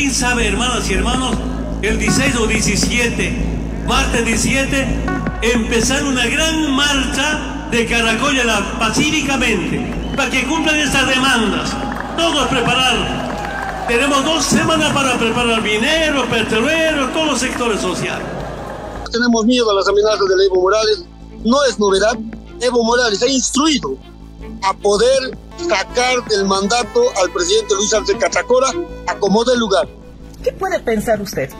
¿Quién sabe, hermanas y hermanos? El 16 o 17, martes 17, empezar una gran marcha de Caracolla pacíficamente, para que cumplan estas demandas. Todos preparar. Tenemos 2 semanas para preparar mineros, petroleros, todos los sectores sociales. Tenemos miedo a las amenazas de Evo Morales. No es novedad. Evo Morales ha instruido a poder sacar del mandato al presidente Luis Arce Catacora, acomode el lugar. ¿Qué puede pensar usted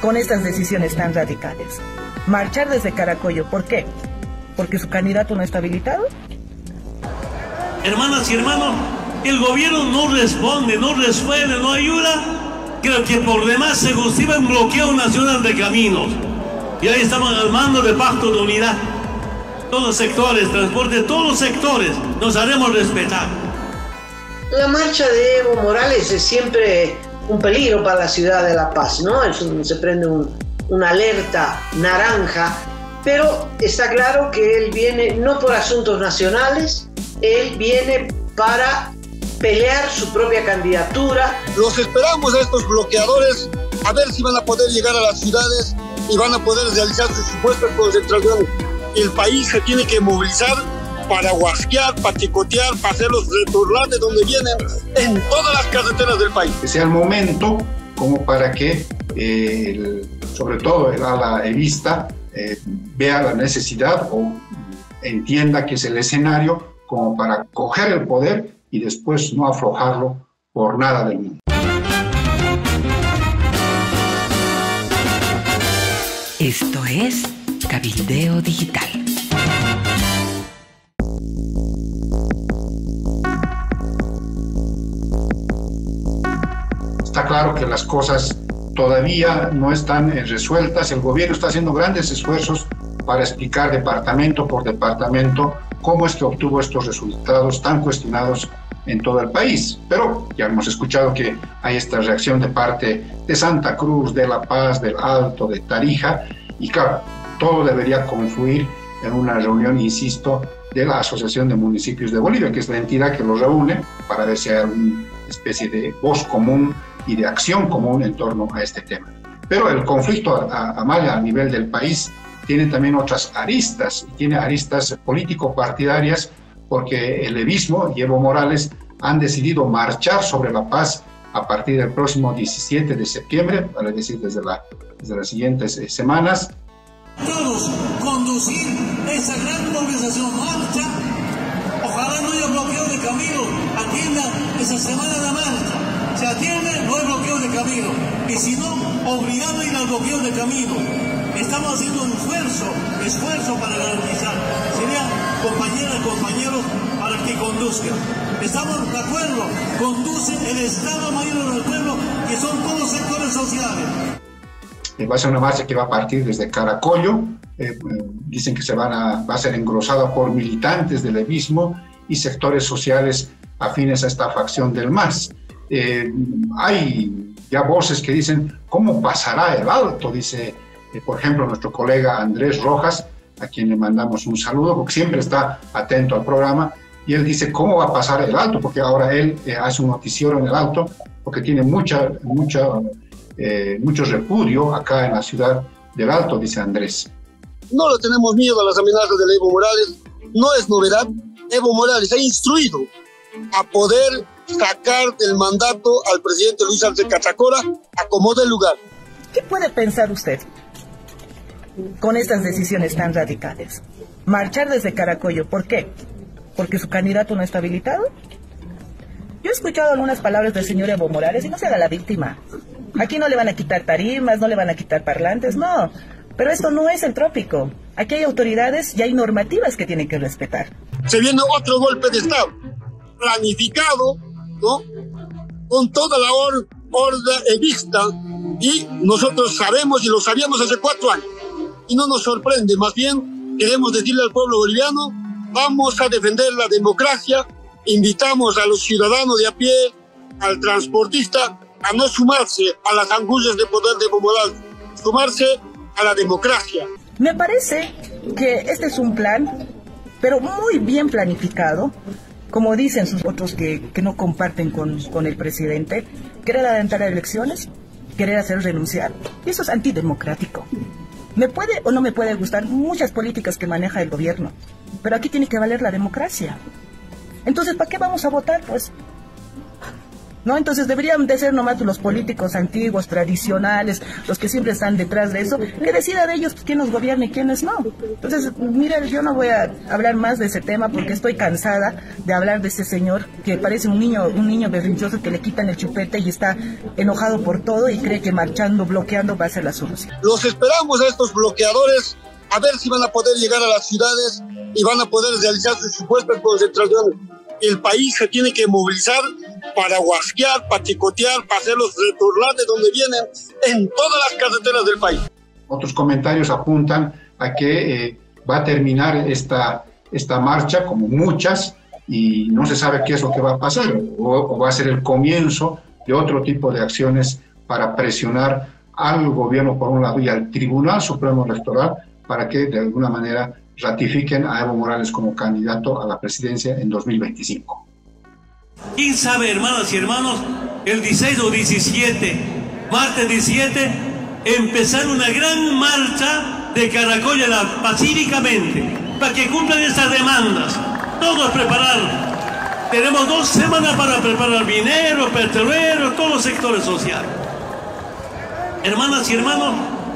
con estas decisiones tan radicales? Marchar desde Caracollo, ¿por qué? ¿Porque su candidato no está habilitado? Hermanas y hermanos, el gobierno no responde, no resuelve, no ayuda. Creo que por demás se justifica un bloqueo nacional de caminos. Y ahí estamos al mando de pacto de unidad. Todos los sectores, transporte, todos los sectores, nos haremos respetar. La marcha de Evo Morales es siempre un peligro para la ciudad de La Paz, ¿no? Se prende una alerta naranja, pero está claro que él viene no por asuntos nacionales, él viene para pelear su propia candidatura. Los esperamos a estos bloqueadores, a ver si van a poder llegar a las ciudades y van a poder realizar sus supuestas concentraciones. El país se tiene que movilizar para huasquear, para chicotear, para hacerlos retornar de donde vienen en todas las carreteras del país. Que sea el momento como para que, sobre todo el ala evista, vea la necesidad o entienda que es el escenario como para coger el poder y después no aflojarlo por nada del mundo. Esto es Cabildeo Digital. Está claro que las cosas todavía no están resueltas. El gobierno está haciendo grandes esfuerzos para explicar departamento por departamento cómo es que obtuvo estos resultados tan cuestionados en todo el país. Pero ya hemos escuchado que hay esta reacción de parte de Santa Cruz, de La Paz, del Alto, de Tarija, y claro, todo debería confluir en una reunión, insisto, de la Asociación de Municipios de Bolivia, que es la entidad que los reúne para ver si hay una especie de voz común y de acción común en torno a este tema. Pero el conflicto a nivel del país tiene también otras aristas, y tiene aristas político-partidarias, porque el evismo y Evo Morales han decidido marchar sobre La Paz a partir del próximo 17 de septiembre, es decir, desde las siguientes semanas. Todos conducir esa gran movilización, marcha, ojalá no haya bloqueo de camino, atiendan esa semana de la marcha, se atiende, no hay bloqueo de camino, y si no, obligado a ir al bloqueo de camino. Estamos haciendo un esfuerzo para garantizar, sería compañeras, compañeros, para que conduzcan. Estamos de acuerdo, conduce el Estado Mayor del Pueblo, que son todos los sectores sociales. Va a ser una marcha que va a partir desde Caracollo, dicen que va a ser engrosada por militantes del evismo y sectores sociales afines a esta facción del MAS. Hay ya voces que dicen, ¿cómo pasará el Alto? Dice, por ejemplo, nuestro colega Andrés Rojas, a quien le mandamos un saludo, porque siempre está atento al programa, y él dice, ¿cómo va a pasar el Alto? Porque ahora él hace un noticiero en el Alto, porque tiene mucho repudio acá en la ciudad del Alto, dice Andrés. No le tenemos miedo a las amenazas de Evo Morales, no es novedad. Evo Morales ha instruido a poder sacar del mandato al presidente Luis Arce Catacora, acomode el lugar. ¿Qué puede pensar usted con estas decisiones tan radicales? Marchar desde Caracollo, ¿por qué? ¿Porque su candidato no está habilitado? Yo he escuchado algunas palabras del señor Evo Morales y no se haga la víctima. Aquí no le van a quitar tarimas, no le van a quitar parlantes, no. Pero esto no es el trópico. Aquí hay autoridades y hay normativas que tienen que respetar. Se viene otro golpe de Estado, planificado, ¿no? Con toda la horda evista, y nosotros sabemos y lo sabíamos hace 4 años. Y no nos sorprende, más bien queremos decirle al pueblo boliviano, vamos a defender la democracia, invitamos a los ciudadanos de a pie, al transportista, a no sumarse a las angustias de poder de Evo Morales, sumarse a la democracia. Me parece que este es un plan, pero muy bien planificado, como dicen sus otros que no comparten con el presidente, querer adelantar elecciones, querer hacer renunciar, eso es antidemocrático. Me puede o no me puede gustar muchas políticas que maneja el gobierno, pero aquí tiene que valer la democracia. Entonces, ¿para qué vamos a votar, pues? ¿No? Entonces deberían de ser nomás los políticos antiguos, tradicionales, los que siempre están detrás de eso, que decida de ellos quién nos gobierna y quiénes no. Entonces, mira, yo no voy a hablar más de ese tema porque estoy cansada de hablar de ese señor que parece un niño berrinchoso que le quitan el chupete y está enojado por todo y cree que marchando, bloqueando va a ser la solución. Los esperamos a estos bloqueadores a ver si van a poder llegar a las ciudades y van a poder realizar sus supuestas concentraciones. El país se tiene que movilizar para guasquear, para chicotear, para hacerlos retornar de donde vienen en todas las carreteras del país. Otros comentarios apuntan a que va a terminar esta marcha, como muchas, y no se sabe qué es lo que va a pasar, o va a ser el comienzo de otro tipo de acciones para presionar al gobierno por un lado y al Tribunal Supremo Electoral para que de alguna manera ratifiquen a Evo Morales como candidato a la presidencia en 2025. ¿Quién sabe, hermanas y hermanos, el 16 o 17, martes 17, empezar una gran marcha de Caracolla pacíficamente, para que cumplan estas demandas? Todos preparar. Tenemos 2 semanas para preparar mineros, petroleros, todos los sectores sociales. Hermanas y hermanos,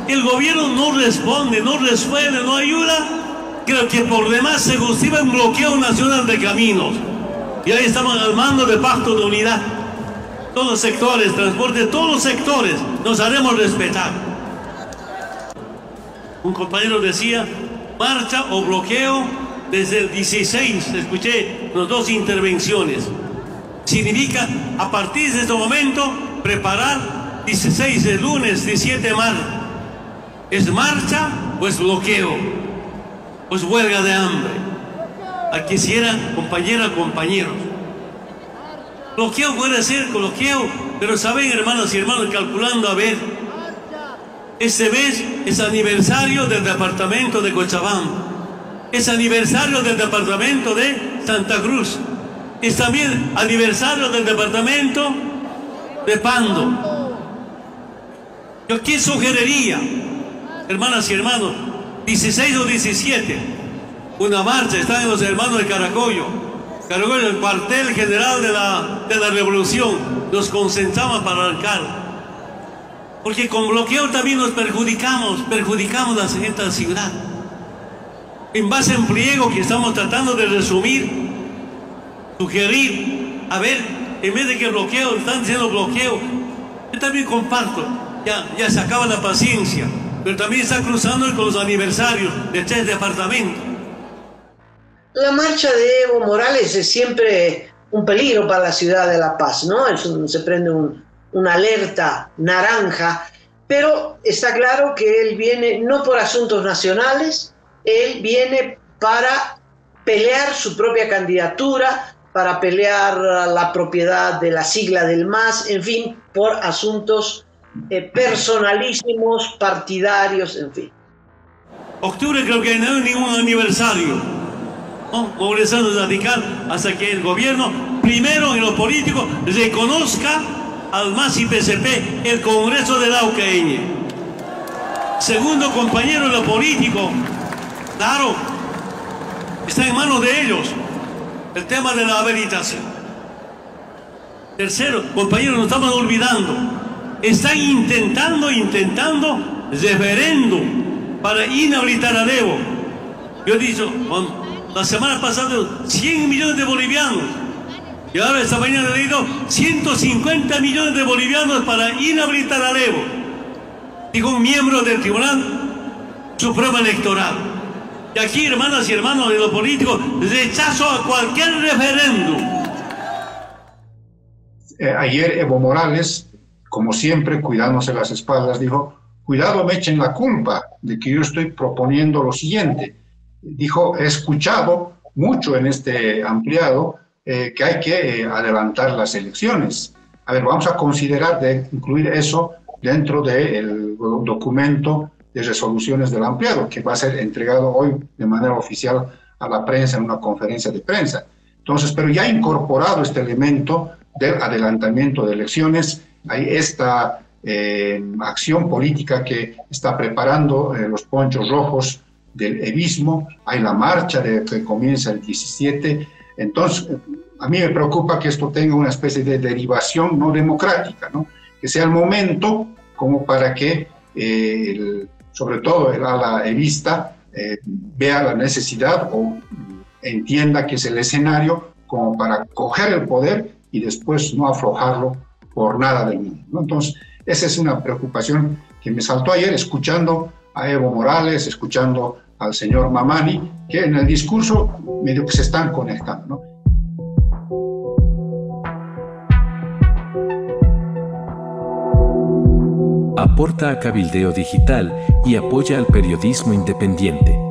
el gobierno no responde, no resuelve, no ayuda. Creo que por demás se justifica un bloqueo nacional de caminos. Y ahí estamos armando de pacto de unidad. Todos los sectores, transporte, todos los sectores, nos haremos respetar. Un compañero decía, marcha o bloqueo desde el 16, escuché las 2 intervenciones. Significa, a partir de este momento, preparar 16 de lunes, 17 de marzo. ¿Es marcha o es bloqueo? Pues huelga de hambre. Aquí quisiera, compañeras, compañeros. Bloqueo puede ser bloqueo, pero saben, hermanas y hermanos, calculando a ver. Este mes es aniversario del departamento de Cochabamba. Es aniversario del departamento de Santa Cruz. Es también aniversario del departamento de Pando. Yo aquí sugeriría, hermanas y hermanos, 16 o 17, una marcha, están los hermanos de Caracollo. Caracollo, el cuartel general de la revolución, nos concentramos para arrancar. Porque con bloqueo también nos perjudicamos a esta ciudad. En base a un pliego que estamos tratando de resumir, sugerir, a ver, en vez de que bloqueo, están diciendo bloqueo. Yo también comparto, ya se acaba la paciencia. Pero también está cruzando con los aniversarios de 3 departamentos. La marcha de Evo Morales es siempre un peligro para la ciudad de La Paz, ¿no? Se prende una alerta naranja, pero está claro que él viene no por asuntos nacionales, él viene para pelear su propia candidatura, para pelear la propiedad de la sigla del MAS, en fin, por asuntos personalísimos, partidarios, en fin. Octubre creo que no hay ningún aniversario, ¿no? Movilizando a radical hasta que el gobierno, primero en los políticos, reconozca al MAS y PCP el Congreso de Araucaña. Segundo, compañero en los políticos, claro, está en manos de ellos el tema de la habilitación. Tercero, compañeros, nos estamos olvidando. Están intentando referéndum para inhabilitar a Evo. Yo he dicho, la semana pasada, 100 millones de bolivianos. Y ahora esta mañana he leído 150 millones de bolivianos para inhabilitar a Evo. Dijo un miembro del Tribunal Supremo Electoral. Y aquí, hermanas y hermanos de los políticos, rechazo a cualquier referéndum. Ayer Evo Morales, como siempre, cuidándose las espaldas, dijo, cuidado me echen la culpa de que yo estoy proponiendo lo siguiente. Dijo, he escuchado mucho en este ampliado que hay que adelantar las elecciones. A ver, vamos a considerar de incluir eso dentro del documento de resoluciones del ampliado, que va a ser entregado hoy de manera oficial a la prensa en una conferencia de prensa. Entonces, pero ya incorporado este elemento del adelantamiento de elecciones, hay esta acción política que está preparando los ponchos rojos del EVismo, hay la marcha que comienza el 17, entonces a mí me preocupa que esto tenga una especie de derivación no democrática, ¿no? Que sea el momento como para que, sobre todo el ala evista, vea la necesidad o entienda que es el escenario como para coger el poder y después no aflojarlo por nada del mundo, ¿no? Entonces, esa es una preocupación que me saltó ayer escuchando a Evo Morales, escuchando al señor Mamani, que en el discurso medio que se están conectando, ¿no? Aporta a Cabildeo Digital y apoya al periodismo independiente.